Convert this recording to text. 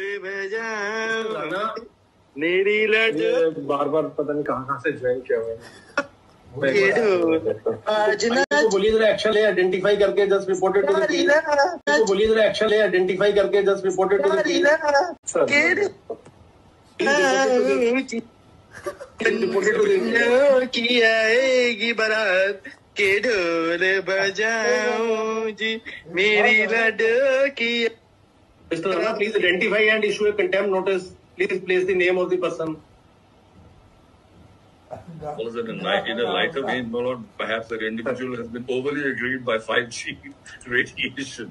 मेरी बार बार पता नहीं कहाँ से ज्वाइन किया हुआ। बोलिए जरा एक्शन ले, आइडेंटिफाई करके just reported to the team. बोलिए जरा एक्शन ले, आइडेंटिफाई करके just reported to the team. की आएगी बारात के ढोल बजाओ जी मेरी लड़की। Mr. Nawaz, please identify and issue a contempt notice. Please place the name of the person. Was it in a lighter vein, my lord? Perhaps that individual has been overly aggrieved by 5G radiation.